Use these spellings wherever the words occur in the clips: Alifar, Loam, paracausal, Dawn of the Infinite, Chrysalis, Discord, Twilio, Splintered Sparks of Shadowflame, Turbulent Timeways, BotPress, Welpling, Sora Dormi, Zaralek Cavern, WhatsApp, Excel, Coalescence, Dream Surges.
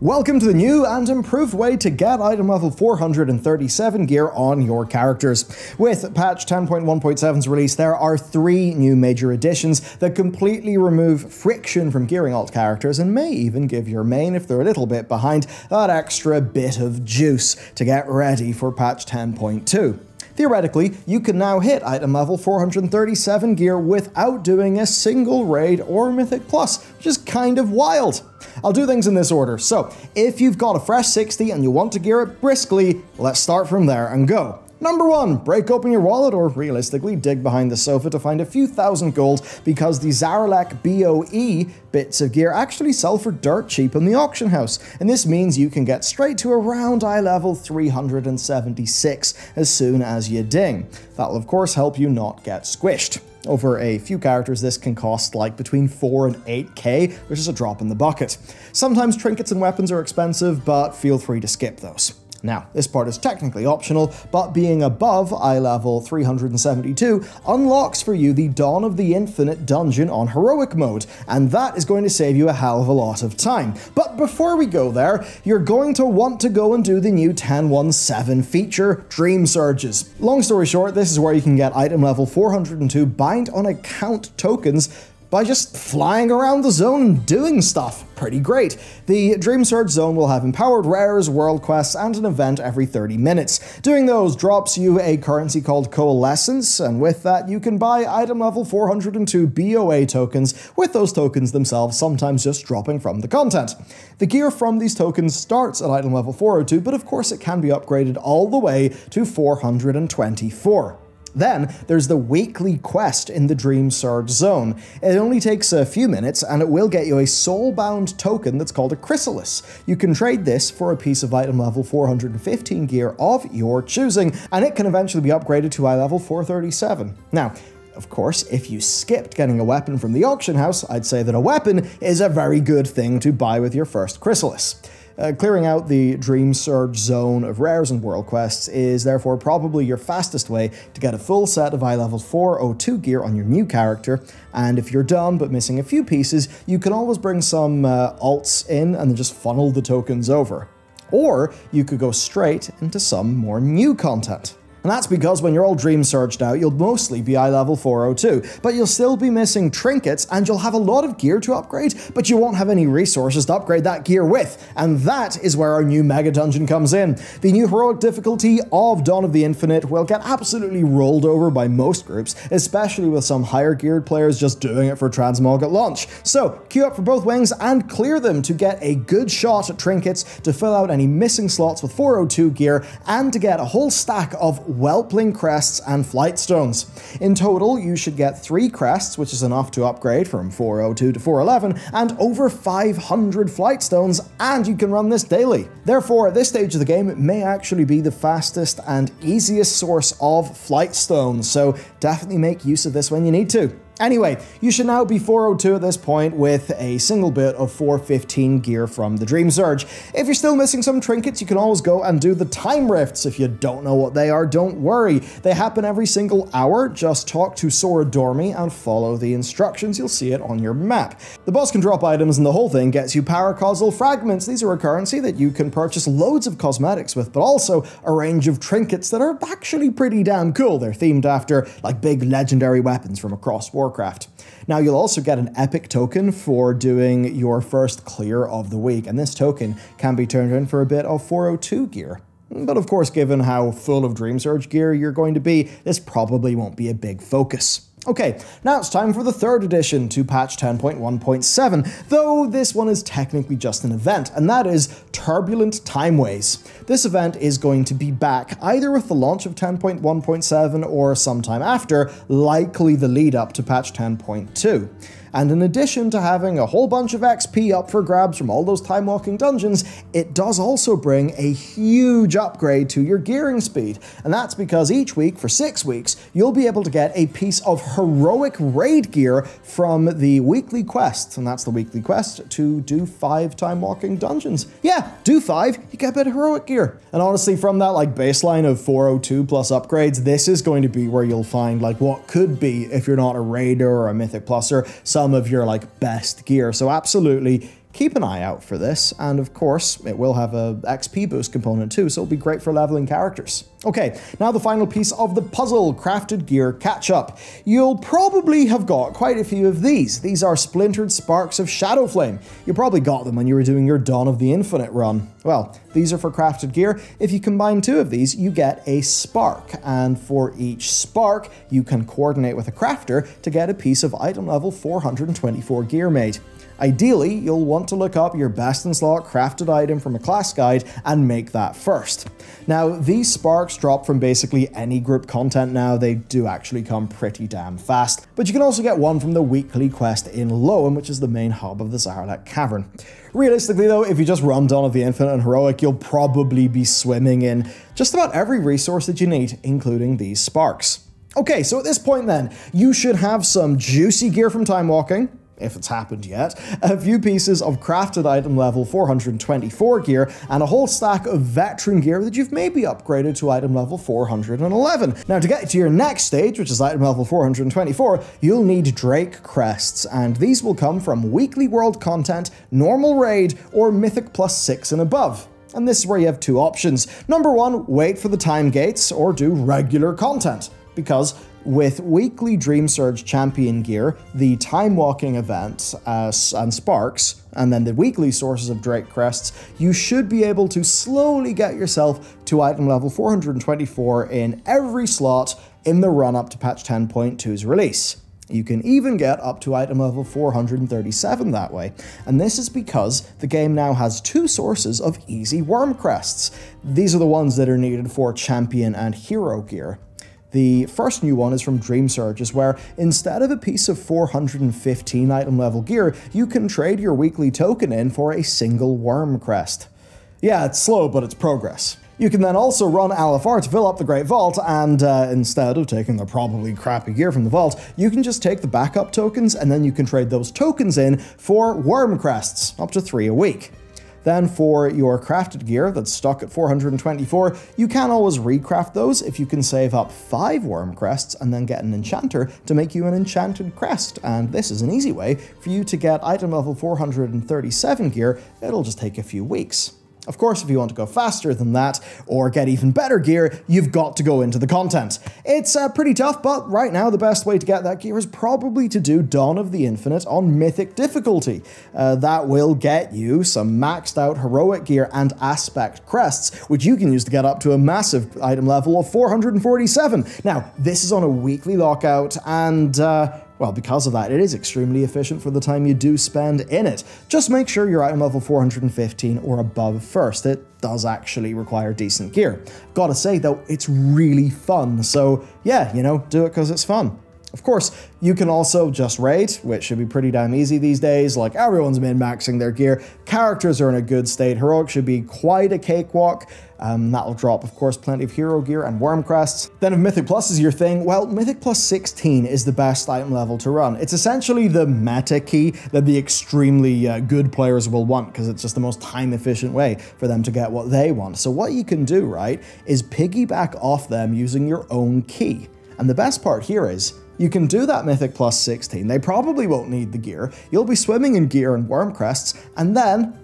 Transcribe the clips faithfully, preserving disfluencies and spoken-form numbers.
Welcome to the new and improved way to get item level four hundred thirty-seven gear on your characters. With patch ten point one point seven's release, there are three new major additions that completely remove friction from gearing alt characters and may even give your main, if they're a little bit behind, that extra bit of juice to get ready for patch ten point two. Theoretically, you can now hit item level four hundred thirty-seven gear without doing a single raid or Mythic Plus, which is kind of wild. I'll do things in this order, so if you've got a fresh sixty and you want to gear it briskly, let's start from there and go. Number one, break open your wallet or realistically dig behind the sofa to find a few thousand gold because the Zaralek B O E bits of gear actually sell for dirt cheap in the auction house, and this means you can get straight to around eye level three hundred seventy-six as soon as you ding. That'll of course help you not get squished. Over a few characters, this can cost like between four and eight K, which is a drop in the bucket. Sometimes trinkets and weapons are expensive, but feel free to skip those. Now, this part is technically optional, but being above eye level three hundred seventy-two unlocks for you the Dawn of the Infinite dungeon on heroic mode, and that is going to save you a hell of a lot of time. But before we go there, you're going to want to go and do the new ten point one point seven feature, Dream Surges. Long story short, this is where you can get item level four hundred two bind on account tokens by just flying around the zone and doing stuff. Pretty great. The Dream Surge zone will have empowered rares, world quests, and an event every thirty minutes. Doing those drops you a currency called Coalescence, and with that you can buy item level four hundred two B O A tokens, with those tokens themselves sometimes just dropping from the content. The gear from these tokens starts at item level four oh two, but of course it can be upgraded all the way to four hundred twenty-four. Then there's the weekly quest in the Dream Surge zone. It only takes a few minutes and it will get you a soulbound token that's called a Chrysalis. You can trade this for a piece of item level four hundred fifteen gear of your choosing, and it can eventually be upgraded to eye level four thirty-seven. Now, of course, if you skipped getting a weapon from the auction house, I'd say that a weapon is a very good thing to buy with your first Chrysalis. Uh, clearing out the Dream Surge zone of rares and world quests is therefore probably your fastest way to get a full set of eye level four oh two gear on your new character, and if you're done but missing a few pieces, you can always bring some uh, alts in and then just funnel the tokens over. Or you could go straight into some more new content. And that's because when you're all Dream Surged out, you'll mostly be eye level four oh two, but you'll still be missing trinkets and you'll have a lot of gear to upgrade, but you won't have any resources to upgrade that gear with. And that is where our new mega dungeon comes in. The new heroic difficulty of Dawn of the Infinite will get absolutely rolled over by most groups, especially with some higher geared players just doing it for transmog at launch. So queue up for both wings and clear them to get a good shot at trinkets, to fill out any missing slots with four oh two gear, and to get a whole stack of Welpling crests and flight stones. In total, you should get three crests, which is enough to upgrade from four oh two to four eleven, and over five hundred flight stones, and you can run this daily. Therefore, at this stage of the game, it may actually be the fastest and easiest source of flight stones, so definitely make use of this when you need to. Anyway, you should now be four oh two at this point with a single bit of four fifteen gear from the Dream Surge. If you're still missing some trinkets, you can always go and do the time rifts. If you don't know what they are, don't worry. They happen every single hour. Just talk to Sora Dormi and follow the instructions. You'll see it on your map. The boss can drop items and the whole thing gets you paracausal fragments. These are a currency that you can purchase loads of cosmetics with, but also a range of trinkets that are actually pretty damn cool. They're themed after like big legendary weapons from across war. Warcraft. Now you'll also get an epic token for doing your first clear of the week, and this token can be turned in for a bit of four oh two gear. But of course, given how full of Dream Surge gear you're going to be, this probably won't be a big focus. Okay, now it's time for the third addition to patch ten point one point seven, though this one is technically just an event, and that is Turbulent Timeways. This event is going to be back either with the launch of ten point one point seven or sometime after, likely the lead up to patch ten point two. And in addition to having a whole bunch of X P up for grabs from all those time-walking dungeons, it does also bring a huge upgrade to your gearing speed. And that's because each week, for six weeks, you'll be able to get a piece of heroic raid gear from the weekly quest. And that's the weekly quest to do five time-walking dungeons. Yeah, do five, you get a bit of heroic gear. And honestly, from that like baseline of four oh two plus upgrades, this is going to be where you'll find like what could be, if you're not a raider or a Mythic Pluser, some of your like best gear. So absolutely Keep an eye out for this, and of course, it will have a X P boost component too, so it'll be great for leveling characters. Okay, now the final piece of the puzzle, Crafted Gear Catch-Up. You'll probably have got quite a few of these. These are Splintered Sparks of Shadowflame. You probably got them when you were doing your Dawn of the Infinite run. Well, these are for crafted gear. If you combine two of these, you get a spark, and for each spark, you can coordinate with a crafter to get a piece of item level four hundred twenty-four gear made. Ideally, you'll want to look up your best-in-slot crafted item from a class guide and make that first. Now, these sparks drop from basically any group content now. They do actually come pretty damn fast. But you can also get one from the weekly quest in Loam, which is the main hub of the Zaralek Cavern. Realistically though, if you just run Dawn of the Infinite and Heroic, you'll probably be swimming in just about every resource that you need, including these sparks. Okay, so at this point then, you should have some juicy gear from time walking, if it's happened yet, a few pieces of crafted item level four hundred twenty-four gear, and a whole stack of veteran gear that you've maybe upgraded to item level four hundred eleven. Now to get to your next stage, which is item level four hundred twenty-four, you'll need Drake Crests, and these will come from weekly world content, normal raid, or mythic plus six and above. And this is where you have two options. Number one, wait for the time gates, or do regular content, because with weekly Dream Surge champion gear, the time walking event uh, and sparks, and then the weekly sources of Drake Crests, you should be able to slowly get yourself to item level four hundred twenty-four in every slot in the run up to patch ten point two's release. You can even get up to item level four hundred thirty-seven that way, and this is because the game now has two sources of easy worm crests. These are the ones that are needed for champion and hero gear. The first new one is from Dream Surges, where instead of a piece of four hundred fifteen item level gear, you can trade your weekly token in for a single worm crest. Yeah, it's slow, but it's progress. You can then also run Alifar to fill up the Great Vault, and uh, instead of taking the probably crappy gear from the vault, you can just take the backup tokens, and then you can trade those tokens in for worm crests, up to three a week. Then for your crafted gear that's stuck at four hundred twenty-four, you can always recraft those if you can save up five worm crests and then get an enchanter to make you an enchanted crest. And this is an easy way for you to get item level four hundred thirty-seven gear. It'll just take a few weeks. Of course, if you want to go faster than that or get even better gear, you've got to go into the content. It's uh, pretty tough, but right now the best way to get that gear is probably to do Dawn of the Infinite on Mythic difficulty. Uh, that will get you some maxed out heroic gear and aspect crests, which you can use to get up to a massive item level of four hundred forty-seven. Now, this is on a weekly lockout, and uh, well, because of that, it is extremely efficient for the time you do spend in it. Just make sure you're item level four hundred fifteen or above first. It does actually require decent gear. Gotta say though, it's really fun. So yeah, you know, do it because it's fun. Of course, you can also just raid, which should be pretty damn easy these days. Like, everyone's min-maxing their gear. Characters are in a good state. Heroic should be quite a cakewalk. Um, that'll drop, of course, plenty of hero gear and worm crests. Then if Mythic Plus is your thing, well, Mythic Plus sixteen is the best item level to run. It's essentially the meta key that the extremely uh, good players will want, because it's just the most time-efficient way for them to get what they want. So what you can do, right, is piggyback off them using your own key. And the best part here is, you can do that Mythic Plus sixteen. They probably won't need the gear. You'll be swimming in gear and worm crests, and then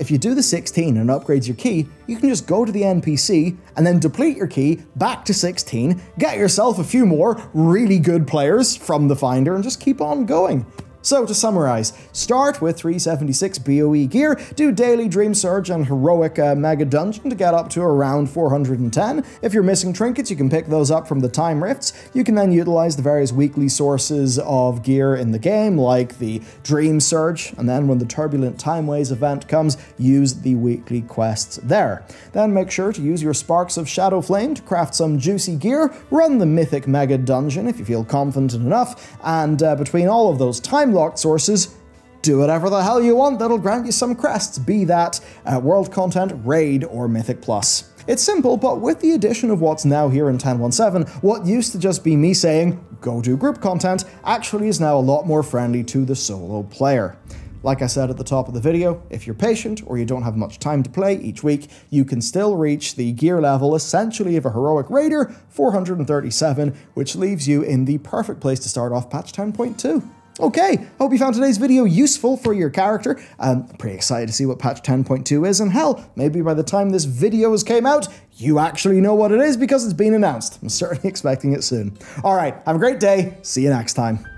if you do the sixteen and upgrades your key, you can just go to the N P C and then deplete your key back to sixteen, get yourself a few more really good players from the finder, and just keep on going. So to summarize, start with three seventy-six B O E gear, do daily Dream Surge and Heroic uh, Mega Dungeon to get up to around four hundred ten. If you're missing trinkets, you can pick those up from the Time Rifts. You can then utilize the various weekly sources of gear in the game, like the Dream Surge, and then when the Turbulent Timeways event comes, use the weekly quests there. Then make sure to use your Sparks of Shadowflame to craft some juicy gear, run the Mythic Mega Dungeon if you feel confident enough, and uh, between all of those time locked sources, do whatever the hell you want that'll grant you some crests, be that uh, world content, raid, or Mythic Plus. It's simple, but with the addition of what's now here in ten point seventeen, what used to just be me saying, go do group content, actually is now a lot more friendly to the solo player. Like I said at the top of the video, if you're patient or you don't have much time to play each week, you can still reach the gear level essentially of a heroic raider, four hundred thirty-seven, which leaves you in the perfect place to start off patch ten point two. Okay, hope you found today's video useful for your character. Um, I'm pretty excited to see what patch ten point two is, and hell, maybe by the time this video has came out, you actually know what it is because it's been announced. I'm certainly expecting it soon. All right, have a great day. See you next time.